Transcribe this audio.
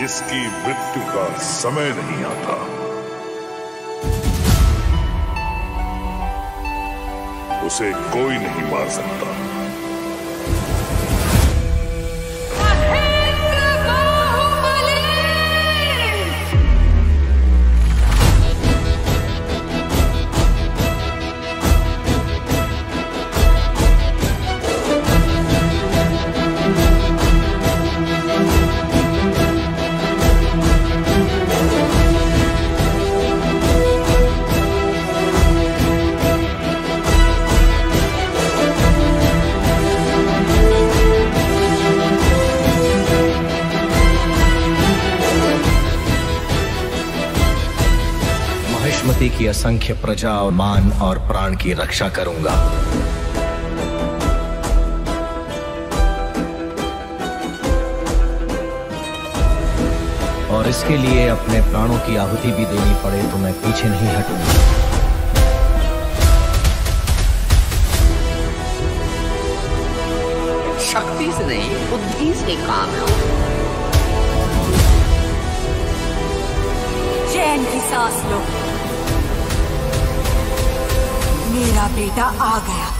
जिसकी मृत्यु का समय नहीं आता। उसे कोई नहीं मार सकता। महेश्मती की असंख्य प्रजा और मान और प्राण की रक्षा करूंगा। और इसके लिए अपने प्राणों की आहुति भी देनी पड़े तो मैं पीछे नहीं हटूंगा। शक्ति से नहीं, बुद्धि से काम लो। चैन की सांस लो, मेरा बेटा आ गया।